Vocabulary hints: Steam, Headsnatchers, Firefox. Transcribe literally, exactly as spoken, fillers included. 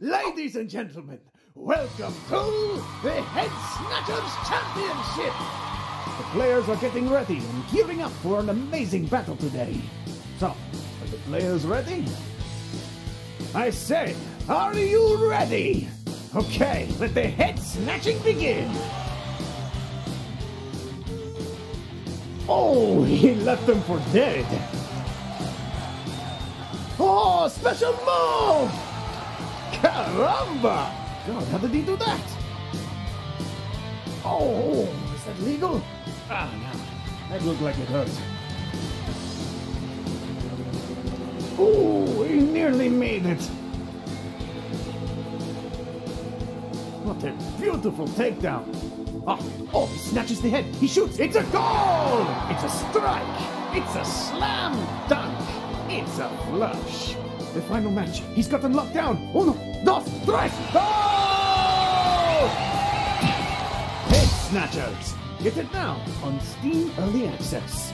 Ladies and gentlemen, welcome to the Headsnatchers Championship! The players are getting ready and gearing up for an amazing battle today. So, are the players ready? I said, are you ready? Okay, let the head snatching begin! Oh, he left them for dead! Oh, special move! Caramba! God, how did he do that? Oh, is that legal? Ah, no. That looked like it hurt. Oh, he nearly made it. What a beautiful takedown. Oh, oh, he snatches the head. He shoots. It's a goal. It's a strike. It's a slam dunk. It's a flush. The final match. He's got them locked down. Uno, dos, tres. Oh! Head Snatchers. Get it now on Steam Early Access.